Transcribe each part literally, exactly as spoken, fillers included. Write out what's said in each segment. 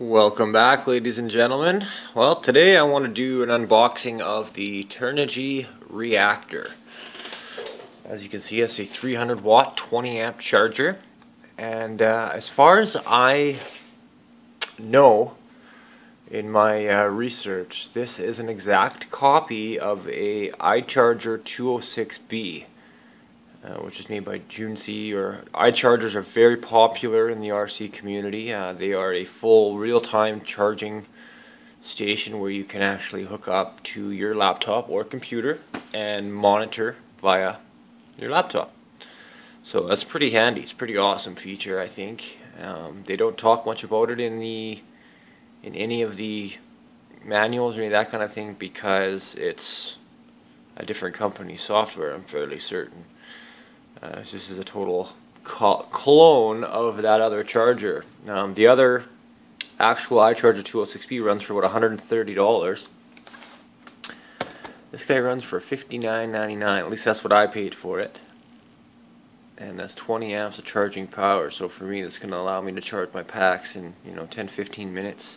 Welcome back, ladies and gentlemen. Well, today I want to do an unboxing of the Turnigy Reaktor. As you can see, it's a three hundred watt twenty amp charger, and uh, as far as I know in my uh, research, this is an exact copy of a iCharger two oh six B, Uh, which is made by Junsei. Or iChargers are very popular in the R C community. Uh, they are a full real-time charging station where you can actually hook up to your laptop or computer and monitor via your laptop. So that's pretty handy. It's a pretty awesome feature, I think. Um, they don't talk much about it in the in any of the manuals or any of that kind of thing because it's a different company's software, I'm fairly certain. Uh, this is a total co clone of that other charger. Um, the other actual iCharger two oh six B runs for about one hundred thirty dollars. This guy runs for fifty-nine ninety-nine. At least that's what I paid for it. And that's twenty amps of charging power. So for me, that's going to allow me to charge my packs in, you know, ten to fifteen minutes.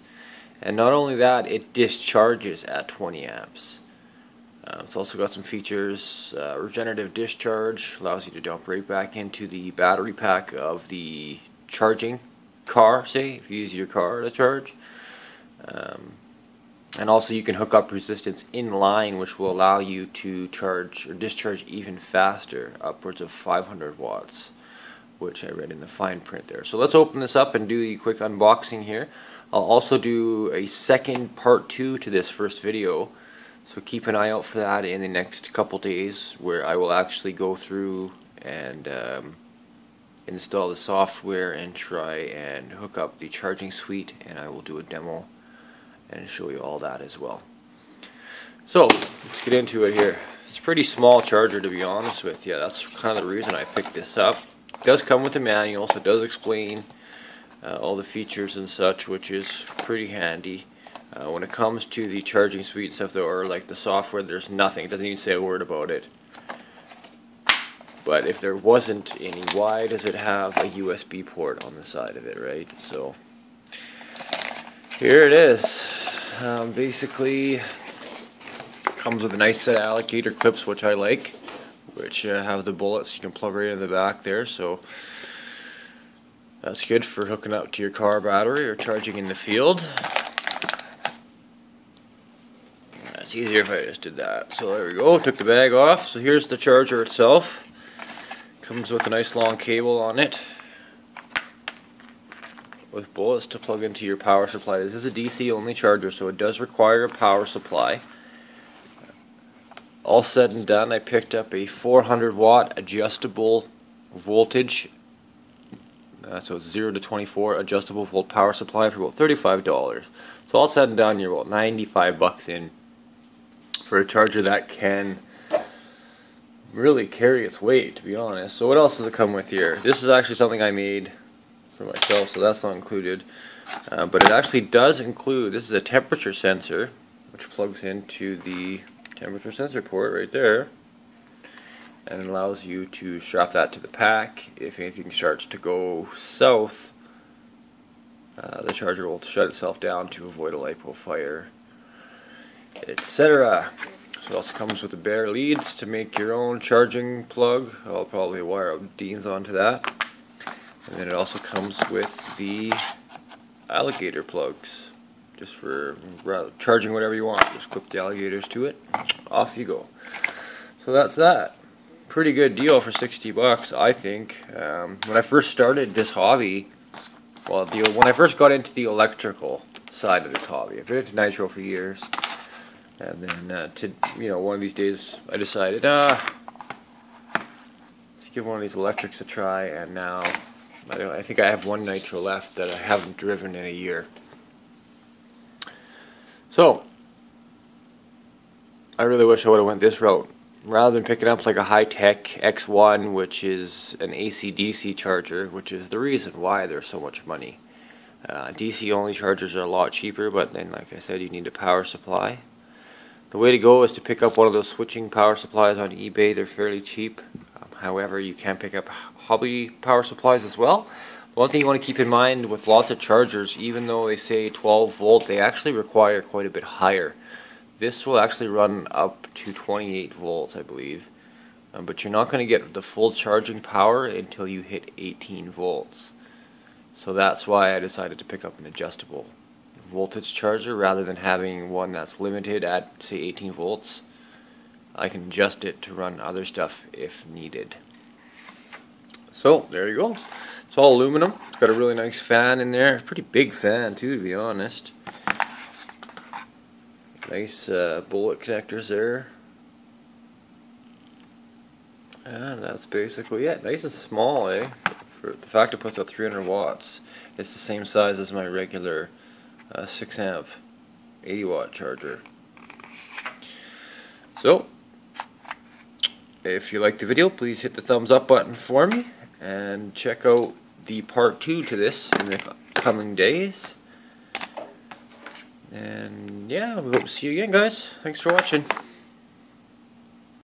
And not only that, it discharges at twenty amps. Uh, it's also got some features. Uh, regenerative discharge allows you to dump right back into the battery pack of the charging car, say, if you use your car to charge. Um, and also you can hook up resistance in line, which will allow you to charge or discharge even faster, upwards of five hundred watts, which I read in the fine print there. So let's open this up and do a quick unboxing here. I'll also do a second part two to this first video. So keep an eye out for that in the next couple days, where I will actually go through and um, install the software and try and hook up the charging suite, and I will do a demo and show you all that as well. So let's get into it here. It's a pretty small charger, to be honest with you. That's kind of the reason I picked this up. It does come with a manual, so it does explain uh, all the features and such, which is pretty handy. Uh, when it comes to the charging suite and stuff, though, or like the software, there's nothing. It doesn't even say a word about it. But if there wasn't any, why does it have a U S B port on the side of it, right? So here it is. Um, basically, comes with a nice set of alligator clips, which I like, which uh, have the bullets you can plug right in the back there. So that's good for hooking up to your car battery or charging in the field. Easier if I just did that. So there we go, took the bag off. So here's the charger itself. Comes with a nice long cable on it with bullets to plug into your power supply. This is a D C only charger, so it does require a power supply. All said and done, I picked up a four hundred watt adjustable voltage, uh, so it's zero to twenty-four adjustable volt power supply for about thirty-five dollars. So all said and done, you're about ninety-five bucks in for a charger that can really carry its weight, to be honest. So what else does it come with here? This is actually something I made for myself, so that's not included. Uh, but it actually does include, this is a temperature sensor, which plugs into the temperature sensor port right there. And it allows you to strap that to the pack. If anything starts to go south, uh, the charger will shut itself down to avoid a LiPo fire, etc. So it also comes with the bare leads to make your own charging plug. I'll probably wire up Deans onto that. And then it also comes with the alligator plugs, just for charging whatever you want. Just clip the alligators to it, off you go. So that's that. Pretty good deal for sixty bucks, I think. Um, when I first started this hobby, well, the, when I first got into the electrical side of this hobby, I've been into Nitro for years. And then, uh, to, you know, one of these days I decided, ah, let's give one of these electrics a try. And now, I, don't, I think I have one Nitro left that I haven't driven in a year. So, I really wish I would have went this route. Rather than picking up like a high-tech X one, which is an A C D C charger, which is the reason why there's so much money. Uh, D C only chargers are a lot cheaper, but then, like I said, you need a power supply. The way to go is to pick up one of those switching power supplies on eBay. They're fairly cheap. Um, however, you can pick up hobby power supplies as well. One thing you want to keep in mind with lots of chargers, even though they say twelve volt, they actually require quite a bit higher. This will actually run up to twenty-eight volts, I believe. Um, but you're not going to get the full charging power until you hit eighteen volts. So that's why I decided to pick up an adjustable voltage charger rather than having one that's limited at, say, eighteen volts. I can adjust it to run other stuff if needed. So there you go. It's all aluminum. It's got a really nice fan in there. Pretty big fan too, to be honest. Nice uh, bullet connectors there. And that's basically it. Nice and small, eh? For the fact it puts out three hundred watts. It's the same size as my regular uh, six amp eighty watt charger. So, if you liked the video, please hit the thumbs up button for me, and check out the part two to this in the coming days. And yeah, we hope to see you again, guys. Thanks for watching.